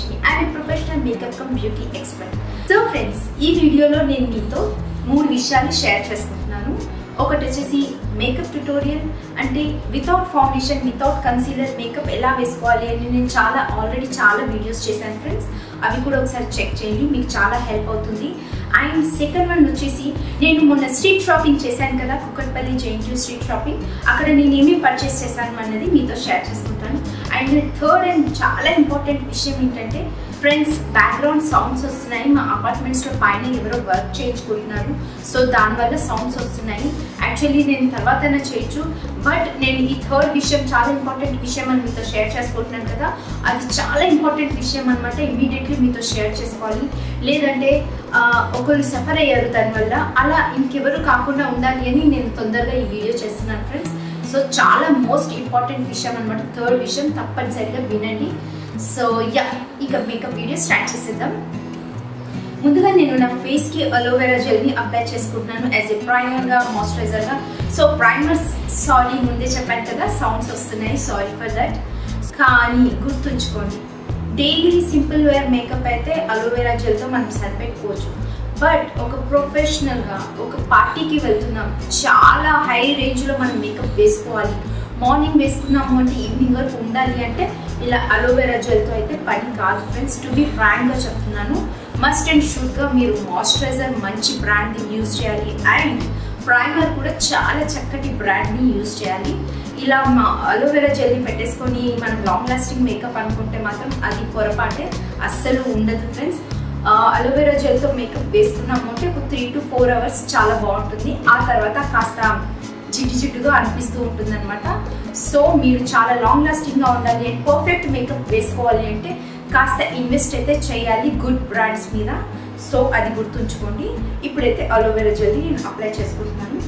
Lakshmi. I am a professional makeup cum beauty expert. So friends, ee video lo nenu meeto మూడు విషయాలు share చేసుకుంటున్నాను. ఒకటి వచ్చేసి makeup tutorial, అంటే without foundation without concealer makeup ఎలా వేసుకోవాలి అని నేను ఆల్రెడీ చాలా వీడియోస్ చేశాను ఫ్రెండ్స్, అవి కూడా ఒకసారి చెక్ చేయండి, మీకు చాలా హెల్ప్ అవుతుంది. అండ్ సెకండ్ వన్ వచ్చేసి నేను మొన్న స్ట్రీట్ షాపింగ్ చేశాను కదా, కుక్కట్పల్లి జైన్యూ స్ట్రీట్ షాపింగ్, అక్కడ నేను ఏమి పర్చేస్ చేశాను అన్నది మీతో షేర్ చేసుకుంటాను. అండ్ థర్డ్ అండ్ చాలా ఇంపార్టెంట్ విషయం ఏంటంటే ఫ్రెండ్స్, బ్యాక్గ్రౌండ్ సౌండ్స్ వస్తున్నాయి, మా అపార్ట్మెంట్స్లో పైన ఎవరో వర్క్ చేయించుకుంటున్నారు, సో దానివల్ల సౌండ్స్ వస్తున్నాయి. యాక్చువల్లీ నేను తర్వాత చేయొచ్చు, బట్ నేను ఈ థర్డ్ విషయం చాలా ఇంపార్టెంట్ విషయం అని మీతో షేర్ చేసుకుంటున్నాను కదా, అది చాలా ఇంపార్టెంట్ విషయం అనమాట, ఇమీడియట్లీ మీతో షేర్ చేసుకోవాలి. లేదంటే ఒకరు సఫర్ అయ్యారు దానివల్ల, అలా ఇంకెవరు కాకుండా ఉండాలి అని నేను తొందరగా ఈ వీడియో చేస్తున్నాను ఫ్రెండ్స్. సో చాలా మోస్ట్ ఇంపార్టెంట్ విషయం అనమాట, థర్డ్ విషయం తప్పనిసరిగా వినండి. సో యా, ఇక మేకప్ వీడియో స్టార్ట్ చేసేద్దాం. ముందుగా నేను నా ఫేస్కి అలోవెరా జెల్ని అప్లై చేసుకుంటున్నాను యాజ్ ఏ ప్రైమర్గా, మాయిశ్చరైజర్గా. సో ప్రైమర్స్ సారీ ముందే చెప్పాను కదా సౌండ్స్ వస్తున్నాయి, సారీ ఫర్ దట్. కానీ గుర్తుంచుకోండి, డైలీ సింపుల్ వేర్ మేకప్ అయితే అలోవెరా జెల్తో మనం సరిపెట్టుకోవచ్చు, బట్ ఒక ప్రొఫెషనల్గా ఒక పార్టీకి వెళ్తున్నాం, చాలా హై రేంజ్లో మనం మేకప్ వేసుకోవాలి, మార్నింగ్ వేసుకున్నాము అంటే ఈవినింగ్ వరకు ఉండాలి అంటే ఇలా అలోవెరా జెల్తో అయితే పని కాదు ఫ్రెండ్స్. టు బి ఫ్రాంక్గా చెప్తున్నాను, మస్ట్ అండ్ షుడ్గా మీరు మాయిశ్చరైజర్ మంచి బ్రాండ్ని యూజ్ చేయాలి, అండ్ ప్రైమర్ కూడా చాలా చక్కటి బ్రాండ్ని యూజ్ చేయాలి. ఇలా మా అలోవెరా జెల్ని పెట్టేసుకొని మనం లాంగ్ లాస్టింగ్ మేకప్ అనుకుంటే మాత్రం అది పొరపాటే, అస్సలు ఉండదు ఫ్రెండ్స్. అలోవెరా జెల్తో మేకప్ వేసుకున్నాము అంటే ఒక 3 to 4 hours చాలా బాగుంటుంది, ఆ తర్వాత కాస్త జిడ్డు జిడ్డుగా అనిపిస్తూ ఉంటుంది అనమాట. సో మీరు చాలా లాంగ్ లాస్టింగ్గా ఉండాలి అండ్ పర్ఫెక్ట్ మేకప్ వేసుకోవాలి అంటే కాస్త ఇన్వెస్ట్ అయితే చేయాలి గుడ్ బ్రాండ్స్ మీద, సో అది గుర్తుంచుకోండి. ఇప్పుడైతే అలోవెరా జెల్ని నేను అప్లై చేసుకుంటున్నాను.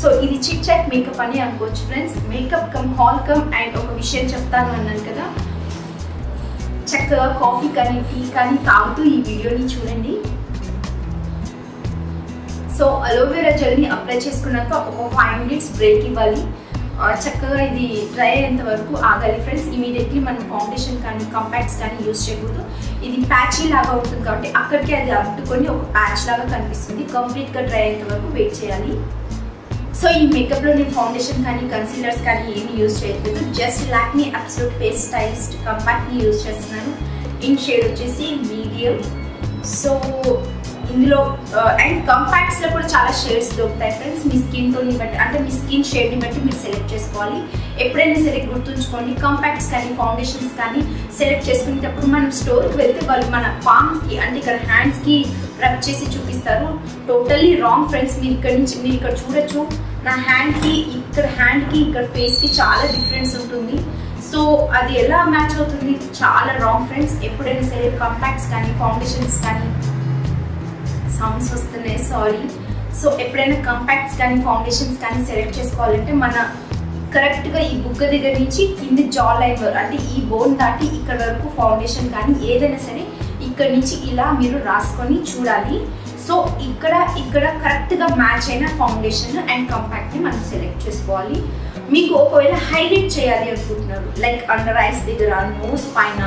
సో ఇది చిక్ చాక్ మేకప్ అని అనుకోవచ్చు friends, makeup come hall come. And ఒక విషయం చెప్తాను అన్నాను కదా, చక్కగా కాఫీ కానీ టీ కానీ తాగుతూ ఈ వీడియోని చూడండి. సో అలోవెరా జెల్ని అప్లై చేసుకున్నాక ఒక 5 minutes బ్రేక్ ఇవ్వాలి, చక్కగా ఇది డ్రై అయ్యేంత వరకు ఆగాలి ఫ్రెండ్స్. ఇమీడియట్లీ మనం ఫౌండేషన్ కానీ కాంపాక్ట్స్ కానీ యూజ్ చేయకూడదు, ఇది ప్యాచీ లాగా ఉంటుంది కాబట్టి అక్కడికి అది అట్టుకొని ఒక ప్యాచ్ లాగా కనిపిస్తుంది, కంప్లీట్గా డ్రై అయ్యేంత వరకు వెయిట్ చేయాలి. సో ఈ మేకప్లో నేను ఫౌండేషన్ కానీ కన్సీలర్స్ కానీ ఏమి యూజ్ చేయకూడదు, just Lakme absolute face stylist కాంపాక్ట్ని యూజ్ చేస్తున్నాను, ఇన్ షేడ్ వచ్చేసి మీడియం. సో ఇందులో అండ్ కాంపాక్ట్స్లో కూడా చాలా షేడ్స్ దొరుకుతాయి ఫ్రెండ్స్, మీ స్కిన్ టోన్ని బట్టి అంటే మీ స్కిన్ షేడ్ని బట్టి మీరు సెలెక్ట్ చేసుకోవాలి. ఎప్పుడైనా సరే గుర్తుంచుకోండి, కాంపాక్ట్స్ కానీ ఫౌండేషన్స్ కానీ సెలెక్ట్ చేసుకునేటప్పుడు మనం స్టోర్కి వెళ్తే వాళ్ళు మన పామ్కి అంటే ఇక్కడ హ్యాండ్స్కి రబ్ చేసి చూపిస్తారు, టోటల్లీ రాంగ్ ఫ్రెండ్స్. మీరు ఇక్కడ చూడొచ్చు, నా హ్యాండ్కి ఇక్కడ ఫేస్కి చాలా డిఫరెన్స్ ఉంటుంది, సో అది ఎలా మ్యాచ్ అవుతుంది, చాలా రాంగ్ ఫ్రెండ్స్. ఎప్పుడైనా సరే కాంపాక్ట్స్ కానీ ఫౌండేషన్స్ కానీ సౌండ్స్ వస్తున్నాయి, సారీ. సో ఎప్పుడైనా కాంపాక్ట్స్ కానీ ఫౌండేషన్స్ కానీ సెలెక్ట్ చేసుకోవాలంటే మన కరెక్ట్గా ఈ బుగ్గ దగ్గర నుంచి కింద జా లైన్ వరకు అంటే ఈ బోన్ దాటి ఇక్కడ వరకు ఫౌండేషన్ కానీ ఏదైనా సరే ఇక్కడ నుంచి ఇలా మీరు రాసుకొని చూడాలి. సో ఇక్కడ కరెక్ట్గా మ్యాచ్ అయిన ఫౌండేషన్ అండ్ కాంపాక్ట్ని మనం సెలెక్ట్ చేసుకోవాలి. మీకు ఒకవేళ హైలైట్ చేయాలి అనుకుంటున్నారు, లైక్ అండర్ ఐస్ దగ్గర, నోస్ పైన,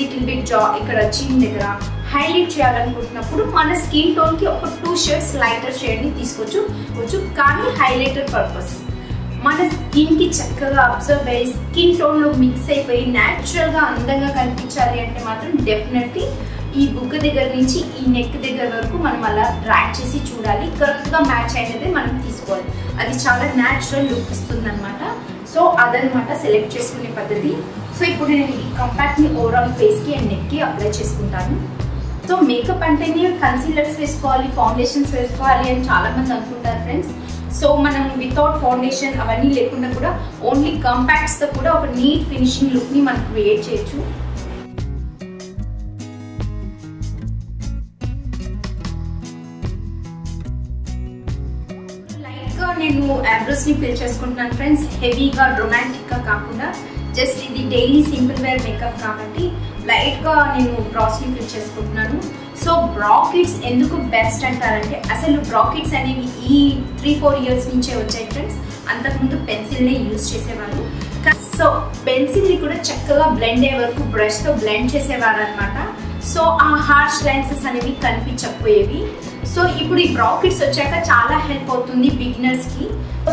లిటిల్ బిట్ జా ఇక్కడ, చిన్ దగ్గర హైలైట్ చేయాలనుకుంటున్నప్పుడు మన స్కిన్ టోన్కి ఒక 2 shades లైటర్ షేడ్ని తీసుకోవచ్చు, కానీ హైలైటర్ పర్పస్ మన స్కిన్కి చక్కగా అబ్జర్వ్ అయ్యి స్కిన్ టోన్లో మిక్స్ అయిపోయి న్యాచురల్గా అందంగా కనిపించాలి అంటే మాత్రం డెఫినెట్లీ ఈ బుగ్గ దగ్గర నుంచి ఈ నెక్ దగ్గర వరకు మనం అలా డ్రాగ్ చేసి చూడాలి, కరెక్ట్గా మ్యాచ్ అయినదే మనం తీసుకోవాలి, అది చాలా న్యాచురల్ లుక్ ఇస్తుంది అనమాట. సో అదనమాట సెలెక్ట్ చేసుకునే పద్ధతి. సో ఇప్పుడు నేను ఈ కాంపాక్ట్ని ఓవరాల్ ఫేస్కి అండ్ నెక్కి అప్లై చేసుకుంటాను. సో మేకప్ అంటేనే కన్సీలర్స్ వేసుకోవాలి, ఫౌండేషన్స్ వేసుకోవాలి అని చాలామంది అనుకుంటారు ఫ్రెండ్స్. సో మనం వితౌట్ ఫౌండేషన్ అవన్నీ లేకుండా కూడా ఓన్లీ కాంపాక్ట్స్తో కూడా ఒక నీట్ ఫినిషింగ్ లుక్ని మనం క్రియేట్ చేయొచ్చు. లైట్గా నేను ఐబ్రోస్ని ఫిల్ చేసుకుంటున్నాను ఫ్రెండ్స్, హెవీగా రొమాంటిక్గా కాకుండా, జస్ట్ ఇది డైలీ సింపుల్ వేర్ మేకప్ కాబట్టి లైట్గా నేను బ్రాస్ని ఫిల్ చేసుకుంటున్నాను. సో బ్రాకెట్స్ ఎందుకు బెస్ట్ అంటారంటే, అసలు బ్రాకెట్స్ అనేవి ఈ 3-4 years నుంచే వచ్చాయి ఫ్రెండ్స్, అంతకుముందు పెన్సిల్నే యూజ్ చేసేవాళ్ళు. సో పెన్సిల్ ని కూడా చక్కగా బ్లెండ్ అయ్యే వరకు బ్రష్ తో బ్లెండ్ చేసేవారు అన్నమాట. సో ఆ హార్ష్ లైన్స్ అనేవి కనిపించకపోయేవి. సో ఇప్పుడు ఈ బ్రాకెట్స్ వచ్చాక చాలా హెల్ప్ అవుతుంది బిగినర్స్ కి.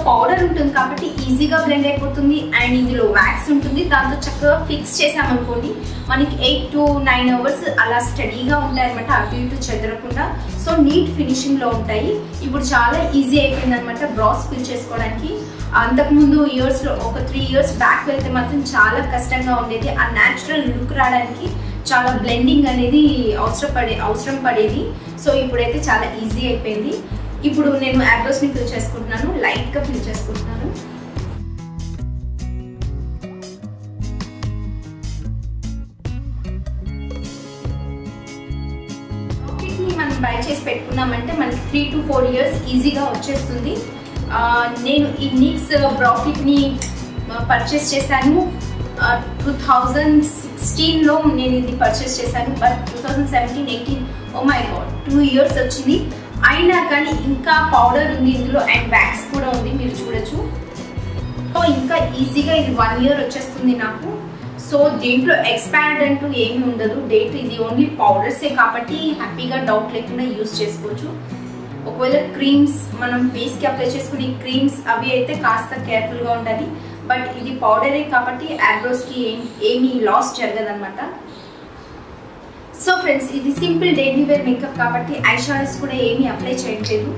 పౌడర్ ఉంటుంది కాబట్టి ఈజీగా బ్లెండ్ అయిపోతుంది అండ్ ఇందులో వ్యాక్స్ ఉంటుంది, దాంతో చక్కగా ఫిక్స్ చేసామనుకోండి మనకి 8 to 9 hours అలా స్టడీగా ఉంటాయి అనమాట, అటు ఇటు చెదరకుండా. సో నీట్ ఫినిషింగ్ లో ఉంటాయి. ఇప్పుడు చాలా ఈజీ అయిపోయింది అనమాట బ్రాస్ ఫిల్ చేసుకోవడానికి. అంతకుముందు ఇయర్స్లో ఒక 3 years బ్యాక్ వెళ్తే మాత్రం చాలా కష్టంగా ఉండేది ఆ న్యాచురల్ లుక్ రావడానికి, చాలా బ్లెండింగ్ అనేది అవసరం పడేది. సో ఇప్పుడైతే చాలా ఈజీ అయిపోయింది. ఇప్పుడు నేను ఆబ్రోస్ని ఫిల్ చేసుకుంటున్నాను, లైట్గా ఫిల్ చేసుకుంటున్నాను. రాకెట్ని మనం బై చేసి పెట్టుకున్నామంటే మనకి 3 to 4 years ఈజీగా వచ్చేస్తుంది. నేను ఈ నిక్స్ బ్రాకెట్ని పర్చేస్ చేశాను 2016లో. నేను ఇది పర్చేస్ చేశాను, but 2017-18 oh my God 2 years వచ్చింది. అయినా కానీ ఇంకా పౌడర్ ఉంది ఇందులో అండ్ వ్యాక్స్ కూడా ఉంది, మీరు చూడొచ్చు. సో ఇంకా ఈజీగా ఇది 1 year వచ్చేస్తుంది నాకు. సో దీంట్లో ఎక్స్పైర్డ్ అంటూ ఏమి ఉండదు డేట్, ఇది ఓన్లీ పౌడర్సే కాబట్టి హ్యాపీగా డౌట్ లేకుండా యూజ్ చేసుకోవచ్చు. ఒకవేళ క్రీమ్స్ మనం ఫేస్కి అప్లై చేసుకునే క్రీమ్స్ అవి అయితే కాస్త కేర్ఫుల్గా ఉండాలి, బట్ ఇది పౌడరే కాబట్టి ఆబ్రోస్కి ఏమీ లాస్ జరగదనమాట. సో ఫ్రెండ్స్ ఇది సింపుల్ డైలీ వేర్ మేకప్ కాబట్టి ఐ షాడోస్ కూడా ఏమీ అప్లై చేయట్లేదు.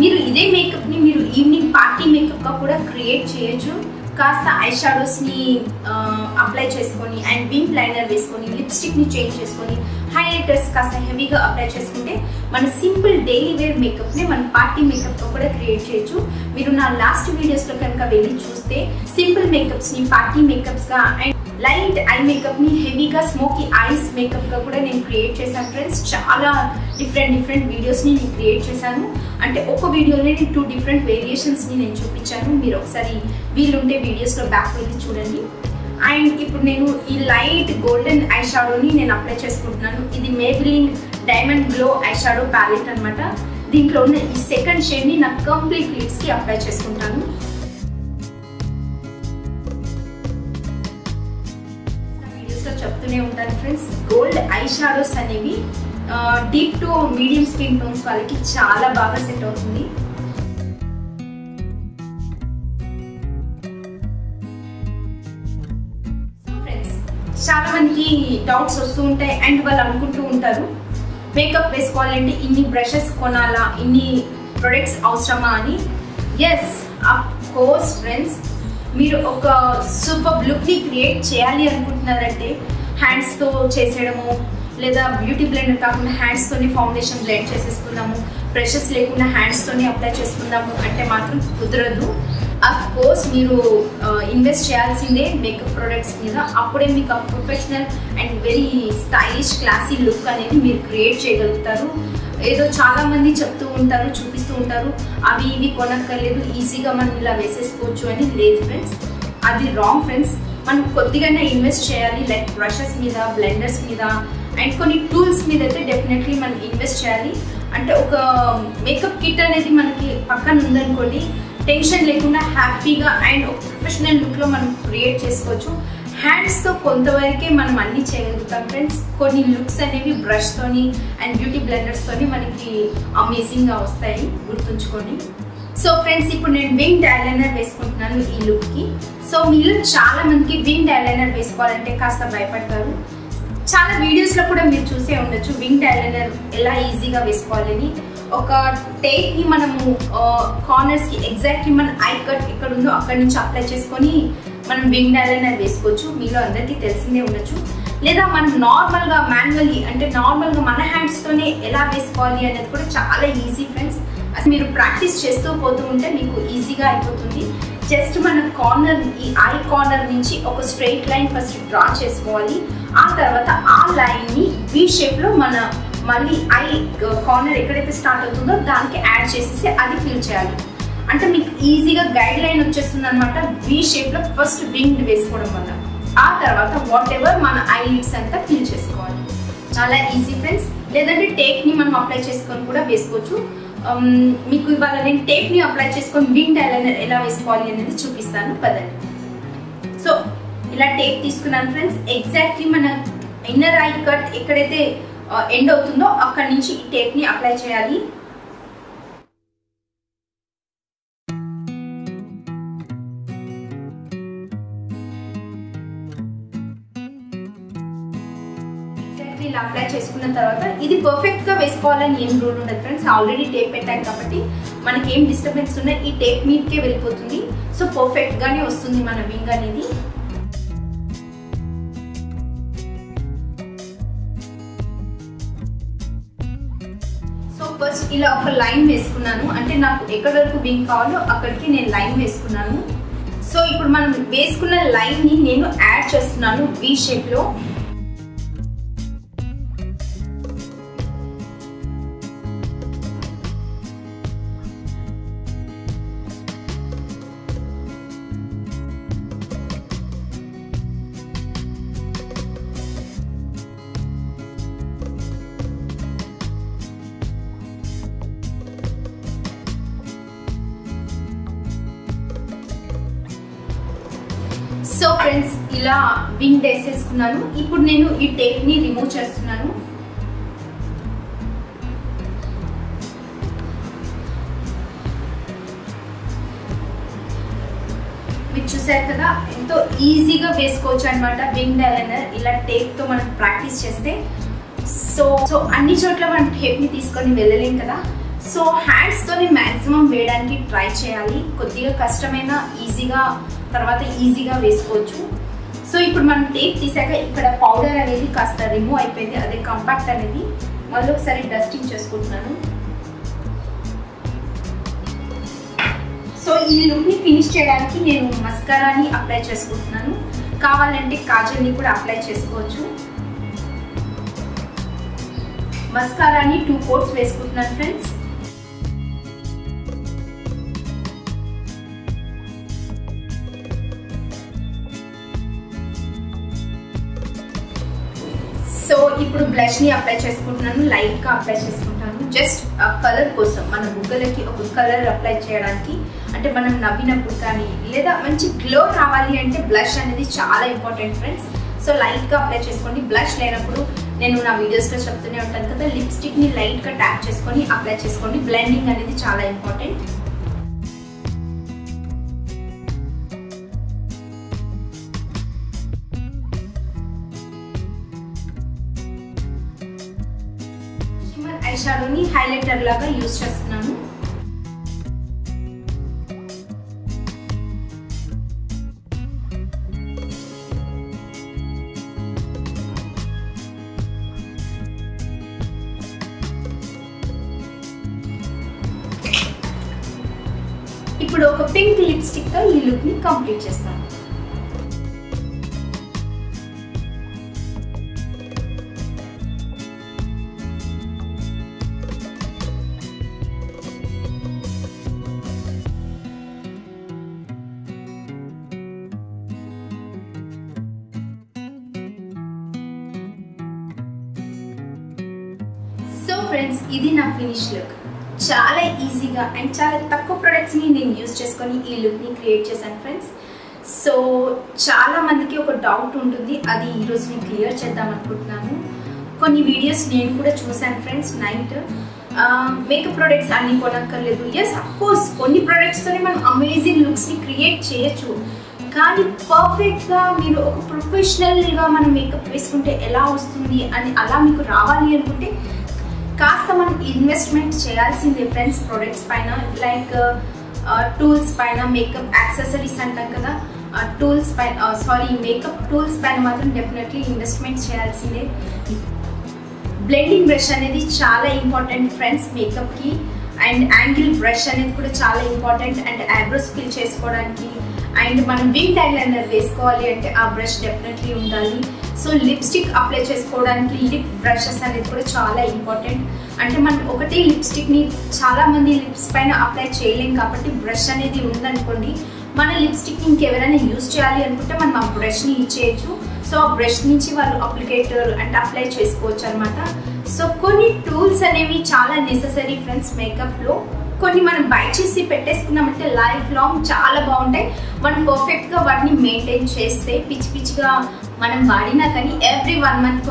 మీరు ఇదే మేకప్ని మీరు ఈవినింగ్ పార్టీ మేకప్గా కూడా క్రియేట్ చేయొచ్చు. కాస్త ఐ షాడోస్ని అప్లై చేసుకొని అండ్ వింగ్ లైనర్ వేసుకొని లిప్స్టిక్ని చేంజ్ చేసుకొని హైలైటర్స్ కాస్త హెవీగా అప్లై చేసుకుంటే మన సింపుల్ డైలీ వేర్ మేకప్ని మన పార్టీ మేకప్తో కూడా క్రియేట్ చేయొచ్చు. మీరు నా లాస్ట్ వీడియోస్లో కనుక వెళ్ళి చూస్తే సింపుల్ మేకప్స్ని పార్టీ మేకప్స్గా అండ్ లైట్ ఐ మేకప్ని హెవీగా స్మోకీ ఐస్ మేకప్గా కూడా నేను క్రియేట్ చేశాను ఫ్రెండ్స్. చాలా డిఫరెంట్ వీడియోస్ని నేను క్రియేట్ చేశాను. అంటే ఒక వీడియోలో 2 different వేరియేషన్స్ని నేను చూపించాను. మీరు ఒకసారి వీలుంటే వీడియోస్లో బ్యాక్ వెళ్ళి చూడండి. అండ్ ఇప్పుడు నేను ఈ లైట్ గోల్డెన్ ఐ షాడోని నేను అప్లై చేసుకుంటున్నాను. ఇది Maybelline diamond glow eye shadow palette అనమాట. దీంట్లో ఉన్న ఈ సెకండ్ షేడ్ని నాకు కంప్లీట్ లిప్స్కి అప్లై చేసుకుంటాను. చెప్తూనే ఉంటాను ఫ్రెండ్స్, గోల్డ్ ఐ షాడోస్ అనేవి deep to medium skin tones వాళ్ళకి చాలా బాగా సెట్ అవుతుంది. ఫ్రెండ్స్ చాలా మందికి డౌట్స్ వస్తూ ఉంటాయి అండ్ వాళ్ళు అనుకుంటూ ఉంటారు మేకప్ వేసుకోవాలంటే ఇన్ని బ్రషెస్ కొనాలా, ఇన్ని ప్రొడక్ట్స్ అవసరమా అని. ఎస్ ఆఫ్ కోర్స్ ఫ్రెండ్స్, మీరు ఒక సూపర్ లుక్ని క్రియేట్ చేయాలి అనుకుంటున్నారంటే హ్యాండ్స్తో చేసేయడము లేదా బ్యూటీ బ్లెండర్ కాకుండా హ్యాండ్స్తోనే ఫౌండేషన్ బ్లెండ్ చేసేసుకుందాము, బ్రషెస్ లేకుండా హ్యాండ్స్తోనే అప్లై చేసుకుందాము అంటే మాత్రం కుదరదు. అఫ్ కోర్స్ మీరు ఇన్వెస్ట్ చేయాల్సిందే మేకప్ ప్రొడక్ట్స్ మీద, అప్పుడే మీకు ఆ professional and very stylish classy look అనేది మీరు క్రియేట్ చేయగలుగుతారు. ఏదో చాలామంది చెప్తూ ఉంటారు చూపిస్తూ ఉంటారు అవి ఇవి కొనక్కర్లేదు ఈజీగా మనం ఇలా వేసేసుకోవచ్చు అని. లేదు ఫ్రెండ్స్, అది రాంగ్ ఫ్రెండ్స్. మనం కొద్దిగానే ఇన్వెస్ట్ చేయాలి, లైక్ బ్రషెస్ మీద, బ్లెండర్స్ మీద అండ్ కొన్ని టూల్స్ మీద అయితే డెఫినెట్లీ మనం ఇన్వెస్ట్ చేయాలి. అంటే ఒక మేకప్ కిట్ అనేది మనకి పక్కన ఉందనుకోండి, టెన్షన్ లేకుండా హ్యాపీగా అండ్ ఒక ప్రొఫెషనల్ లుక్లో మనం క్రియేట్ చేసుకోవచ్చు. హ్యాండ్స్తో కొంతవరకే మనం అన్నీ చేయగలుగుతాం ఫ్రెండ్స్. కొన్ని లుక్స్ అనేవి బ్రష్తోని అండ్ బ్యూటీ బ్లెండర్స్తోని మనకి అమేజింగ్గా వస్తాయి, గుర్తుంచుకోండి. సో ఫ్రెండ్స్ ఇప్పుడు నేను వింగ్డ్ ఐలైనర్ వేసుకుంటున్నాను ఈ లుక్కి. సో మీలో చాలా మందికి వింగ్డ్ ఐలైనర్ వేసుకోవాలంటే కాస్త భయపడతారు. చాలా వీడియోస్లో కూడా మీరు చూసే ఉండొచ్చు వింగ్డ్ ఐలైనర్ ఎలా ఈజీగా వేసుకోవాలని. ఒక టేక్ని మనము కార్నర్స్కి ఎగ్జాక్ట్లీ మన ఐ కట్ ఎక్కడ ఉందో అక్కడి నుంచి అప్లై చేసుకొని మనం వింగ్ ఐలైనర్ వేసుకోవచ్చు. మీలో అందరికీ తెలిసిందే ఉండొచ్చు. లేదా మనం నార్మల్గా మాన్యువల్లీ అంటే నార్మల్గా మన హ్యాండ్స్తోనే ఎలా వేసుకోవాలి అనేది కూడా చాలా ఈజీ ఫ్రెండ్స్. అసలు మీరు ప్రాక్టీస్ చేస్తూ పోతూ ఉంటే మీకు ఈజీగా అయిపోతుంది. జస్ట్ మన కార్నర్ ఈ ఐ కార్నర్ నుంచి ఒక స్ట్రెయిట్ లైన్ ఫస్ట్ డ్రా చేసుకోవాలి. ఆ తర్వాత ఆ లైన్ని వీ షేప్లో మన మళ్ళీ ఐ కార్నర్ ఎక్కడైతే స్టార్ట్ అవుతుందో దానికి యాడ్ చేసేసి అది ఫిల్ చేయాలి. అంటే మీకు ఈజీగా గైడ్ లైన్ వచ్చేస్తుంది అనమాట. వీ షేప్లో ఫస్ట్ వింగ్ వేసుకోవడం వల్ల ఆ తర్వాత వాట్ ఎవర్ మన ఐ లిడ్స్ అంతా ఫిల్ చేసుకోవాలి. చాలా ఈజీ ఫ్రెండ్స్. లేదంటే టేక్ని మనం అప్లై చేసుకొని కూడా వేసుకోవచ్చు. మీకు ఇవాళ నేను టేక్ని అప్లై చేసుకొని వింగ్ ఐలైనర్ ఎలా వేసుకోవాలి అనేది చూపిస్తాను పదండి. సో ఇలా టేక్ తీసుకున్నాను ఫ్రెండ్స్. ఎగ్జాక్ట్లీ మన ఇన్నర్ ఐ కట్ ఎక్కడైతే ఎండ్ అవుతుందో అక్కడ నుంచి ఈ టేప్ ని అప్లై చేయాలి. ఎగ్జాక్ట్లీ ఇలా అప్లై చేసుకున్న తర్వాత ఇది పర్ఫెక్ట్ గా వేసుకోవాలని ఏం రూల్ ఉండదు ఫ్రెండ్స్. ఆల్రెడీ టేప్ పెట్టాం కాబట్టి మనకి ఏం డిస్టర్బెన్స్ ఉన్నా ఈ టేప్ మీదకే వెళ్ళిపోతుంది. సో పర్ఫెక్ట్ గానే వస్తుంది మన వింగ్ అనేది. ఫస్ట్ ఇలా ఒక లైన్ వేసుకున్నాను, అంటే నాకు ఎక్కడి వరకు వింగ్ కావాలో అక్కడికి నేను లైన్ వేసుకున్నాను. సో ఇప్పుడు మనం వేసుకున్న లైన్ ని నేను యాడ్ చేస్తున్నాను వి షేప్ లో. సో ఫ్రెండ్స్ ఇలా వింగ్ వేసేసుకున్నాను. ఇప్పుడు నేను ఈ టేప్ ని రిమూవ్ చేస్తున్నాను. మీరు చూసారు కదా, ఎంతో ఈజీగా వేసుకోవచ్చు అనమాట వింగ్ డైలైనర్ ఇలా టేప్ తో మనం ప్రాక్టీస్ చేస్తే. సో అన్ని చోట్ల మనం టేప్ ని తీసుకొని వెళ్ళలేం కదా, సో హ్యాండ్స్ తోని మాక్సిమం వేయడానికి ట్రై చేయాలి. కొద్దిగా కష్టమైనా ఈజీగా తర్వాత ఈజీగా వేసుకోవచ్చు. సో ఇప్పుడు మనం టేప్ తీసాక ఇక్కడ పౌడర్ అనేది కాస్త రిమూవ్ అయిపోయింది, అదే కాంపాక్ట్ అనేది. మళ్ళీ ఒకసారి డస్టింగ్ చేసుకుంటున్నాను. సో ఈ లుక్ని ఫినిష్ చేయడానికి నేను మస్కారాని అప్లై చేసుకుంటున్నాను. కావాలంటే కాజల్ని కూడా అప్లై చేసుకోవచ్చు. మస్కారాని 2 coats వేసుకుంటున్నాను ఫ్రెండ్స్. సో ఇప్పుడు బ్లష్ ని అప్లై చేసుకుంటున్నాను, లైట్ గా అప్లై చేసుకుంటాను. జస్ట్ కలర్ కోసం, మన బుగ్గలకి ఒక కలర్ అప్లై చేయడానికి, అంటే మనం నవ్వినప్పుడు కానీ లేదా మంచి గ్లో రావాలి అంటే బ్లష్ అనేది చాలా ఇంపార్టెంట్ ఫ్రెండ్స్. సో లైట్ గా అప్లై చేసుకోండి. బ్లష్ లేనప్పుడు నేను నా వీడియోస్లో చెప్తూనే ఉంటాను కదా, లిప్స్టిక్ ని లైట్ గా ట్యాప్ చేసుకొని అప్లై చేసుకోండి. బ్లెండింగ్ అనేది చాలా ఇంపార్టెంట్. షిమ్మర్ ఐ షాడోని హైలైటర్ లాగా యూజ్ చేస్తున్నాను. ఇప్పుడు ఒక పింక్ లిప్స్టిక్ తో ఈ లుక్ ని కంప్లీట్ చేస్తాను. సో ఫ్రెండ్స్, ఇది నా ఫినిష్ లుక్. చాలా ఈజీగా అండ్ చాలా తక్కువ ప్రొడక్ట్స్ని నేను యూజ్ చేసుకొని ఈ లుక్ని క్రియేట్ చేశాను ఫ్రెండ్స్. సో చాలామందికి ఒక డౌట్ ఉంటుంది, అది ఈరోజు నేను క్లియర్ చేద్దాం అనుకుంటున్నాను. కొన్ని వీడియోస్ నేను కూడా చూశాను ఫ్రెండ్స్. నైట్ మేకప్ ప్రొడక్ట్స్ అన్నీ కొనక్కర్లేదు. ఎస్, అఫ్కోర్స్ కొన్ని ప్రొడక్ట్స్తోనే మనం అమేజింగ్ లుక్స్ని క్రియేట్ చేయొచ్చు, కానీ పర్ఫెక్ట్గా మీరు ఒక ప్రొఫెషనల్గా మనం మేకప్ వేసుకుంటే ఎలా వస్తుంది అని అలా మీకు రావాలి అనుకుంటే కాస్త మనం ఇన్వెస్ట్మెంట్ చేయాల్సిందే ఫ్రెండ్స్. ప్రొడక్ట్స్ పైన, లైక్ టూల్స్ పైన, మేకప్ యాక్సెసరీస్ అంటాం కదా, టూల్స్ పైన, సారీ మేకప్ టూల్స్ పైన మాత్రం డెఫినెట్లీ ఇన్వెస్ట్మెంట్ చేయాల్సిందే. బ్లెండింగ్ బ్రష్ అనేది చాలా ఇంపార్టెంట్ ఫ్రెండ్స్ మేకప్కి, అండ్ యాంగిల్ బ్రష్ అనేది కూడా చాలా ఇంపార్టెంట్, అండ్ ఐబ్రోస్ ఫిల్ చేసుకోవడానికి, అండ్ మనం వింగ్ ఐలైనర్ వేసుకోవాలి అంటే ఆ బ్రష్ డెఫినెట్లీ ఉండాలి. సో లిప్స్టిక్ అప్లై చేసుకోవడానికి లిప్ బ్రషెస్ అనేది కూడా చాలా ఇంపార్టెంట్. అంటే మనం ఒకటే లిప్స్టిక్ని చాలామంది లిప్స్ పైన అప్లై చేయలేం కాబట్టి బ్రష్ అనేది ఉందనుకోండి, మన లిప్స్టిక్ని ఇంకెవరైనా యూజ్ చేయాలి అనుకుంటే మనం ఆ బ్రష్ని ఇచ్చేయచ్చు. సో ఆ బ్రష్ నుంచి వాళ్ళు అప్లికేటర్ అంటే అప్లై చేసుకోవచ్చు అనమాట. సో కొన్ని టూల్స్ అనేవి చాలా నెససరీ ఫ్రెండ్స్ మేకప్లో. कोई मन बैचे पेटेसकना लाइफ लांग चाला बहुत मन पर्फेक्ट वाटी मेंटेन पिच पिच मन वाड़ना एव्री वन मंथ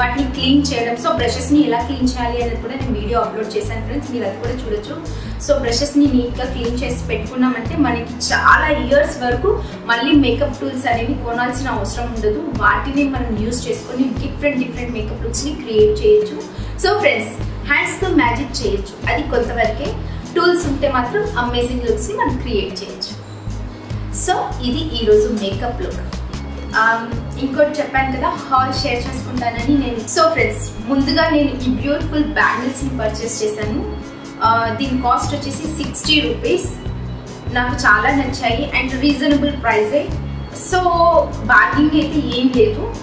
वाट क्लीन चेयर सो ब्रशेस क्लीन चेयर वीडियो अपलोड फ्रेंड्स मीरू चूडो सो ब्रशेस नीट क्लीन चेसी मन की चाला इयर्स वरकू मल्ली मेकअप टूल्स अनेवी कोनाल्सिन अवसरम उंडदु वाटिनि मन यूज चेसुकोनि डिफरेंट डिफरेंट मेकअप लुक्स नि क्रिएट चेयोचु सो फ्रेंड्स हैंड्स तो मैजिक चेयोचु अदि कोंतवरके टूल्स उंटे मात्रम अमेजिंग लुक्स नि मन क्रिएट चेयोचु सो इदि ई रोजु मेकअप लुक इंकोट कदा हाल शेयर चुस्कानी सो फ्रेंड्स मुझे नीन ब्यूटिफुल बैंगल्स पर्चेस दीन कास्ट 60 रूपीस नाकु चाला नच्चाई and reasonable price so bargaining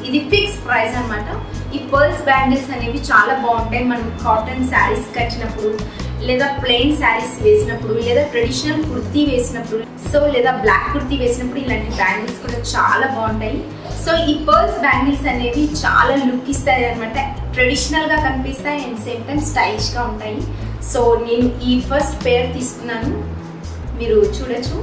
इदी फिक्स प्राइस अन्नमाट। ई पर्ल्स बैंगल्स अनेवी चाला बागुंटाई मन काटन सारीस कट्टिनप्पुडु लेदा प्लेन सारीस वेसिनप्पुडु लेदा ट्रेडिशनल कुर्ती वेसिनप्पुडु सो लेदा ब्लैक कुर्ती वेसिनप्पुडु इलांटि बैंगल्स कूडा चाला बागुंटाई। सो ई पर्ल्स बैंगल्स अनेवी चाला लुक इस्तायि अन्नमाट ट्रेडिशनल गा कनिपिस्तायि एंड सेम टाइम स्टाइलिश गा उंटायि। सो नेनु ई फस्ट पेयर तीसुकुन्नानु मीरू चूडొచ్చు।